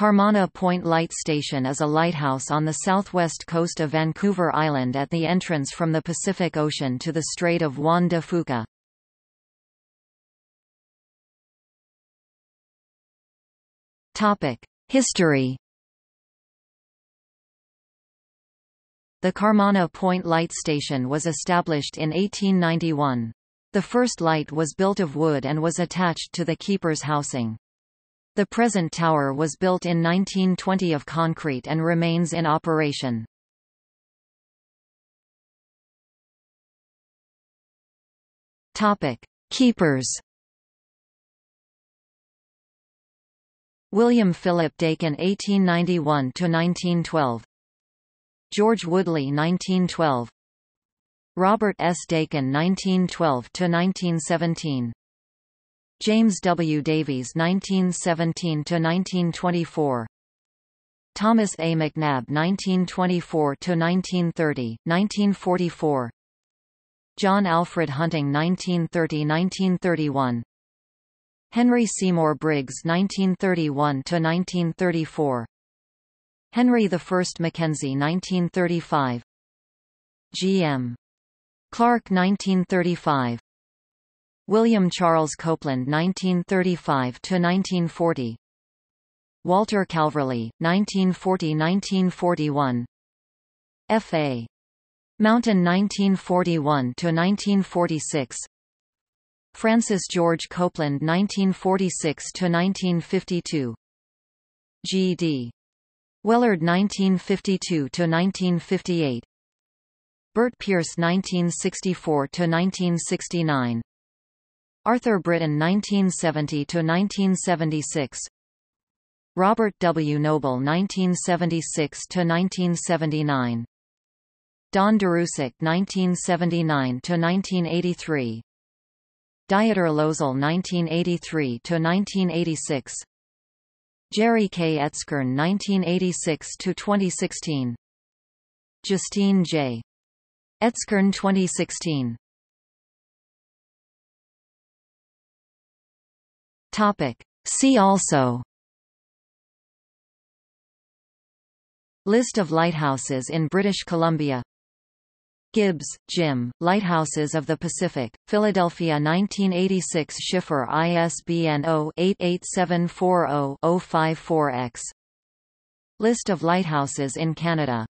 Carmanah Point Light Station is a lighthouse on the southwest coast of Vancouver Island at the entrance from the Pacific Ocean to the Strait of Juan de Fuca. History. The Carmanah Point Light Station was established in 1891. The first light was built of wood and was attached to the keeper's housing. The present tower was built in 1920 of concrete and remains in operation. Keepers. William Philip Dakin 1891–1912, George Woodley 1912, Robert S. Dakin 1912–1917, James W. Davies 1917–1924, Thomas A. McNabb 1924–1930, 1944, John Alfred Hunting 1930–1931, Henry Seymour Briggs 1931–1934, Henry I. Mackenzie 1935, G.M. Clark 1935, William Charles Copeland 1935–1940, Walter Calverley 1940–1941, F.A. Mountain 1941–1946, Francis George Copeland 1946–1952, G.D. Wellard 1952–1958, Bert Pierce 1964–1969, Arthur Britton 1970–1976, Robert W. Noble 1976–1979, Don Derusik 1979–1983, Dieter Lozel 1983–1986, Jerry K. Etzkern 1986–2016, Justine J. Etzkern 2016. Topic. See also: List of lighthouses in British Columbia. Gibbs, Jim, Lighthouses of the Pacific, Philadelphia 1986 Schiffer, ISBN 0-88740-054-X. List of lighthouses in Canada.